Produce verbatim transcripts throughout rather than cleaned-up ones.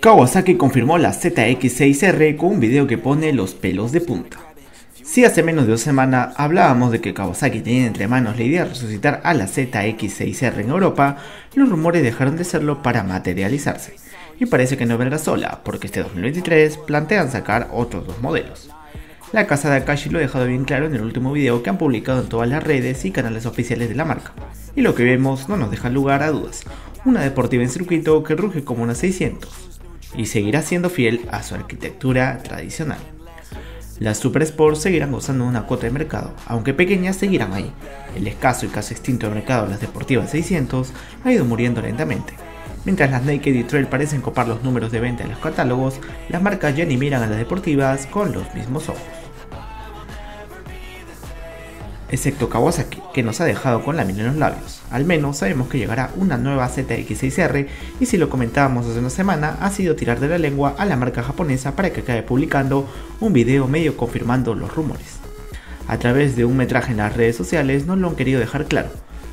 Kawasaki confirmó la Z X seis R con un video que pone los pelos de punta. Si hace menos de dos semanas hablábamos de que Kawasaki tenía entre manos la idea de resucitar a la Z X seis R en Europa, los rumores dejaron de serlo para materializarse. Y parece que no vendrá sola, porque este dos mil veintitrés plantean sacar otros dos modelos. La casa de Akashi lo ha dejado bien claro en el último video que han publicado en todas las redes y canales oficiales de la marca. Y lo que vemos no nos deja lugar a dudas, una deportiva en circuito que ruge como una seiscientos. Y seguirá siendo fiel a su arquitectura tradicional. Las Super Sports seguirán gozando de una cuota de mercado, aunque pequeñas seguirán ahí. El escaso y casi extinto mercado de las deportivas seiscientos ha ido muriendo lentamente. Mientras las Naked y Trail parecen copar los números de venta en los catálogos, las marcas ya ni miran a las deportivas con los mismos ojos. Excepto Kawasaki, que nos ha dejado con la miel en los labios. Al menos sabemos que llegará una nueva Z X seis R y, si lo comentábamos hace una semana, ha sido tirar de la lengua a la marca japonesa para que acabe publicando un video medio confirmando los rumores. A través de un metraje en las redes sociales nos lo han querido dejar claro.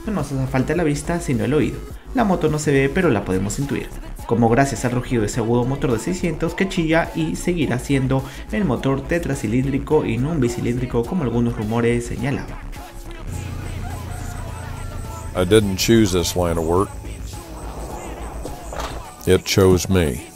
No nos hace falta la vista sino el oído. La moto no se ve pero la podemos intuir, como gracias al rugido de ese agudo motor de seiscientos que chilla y seguirá siendo el motor tetracilíndrico y no un bicilíndrico como algunos rumores señalaban. I didn't choose this line of work. It chose me.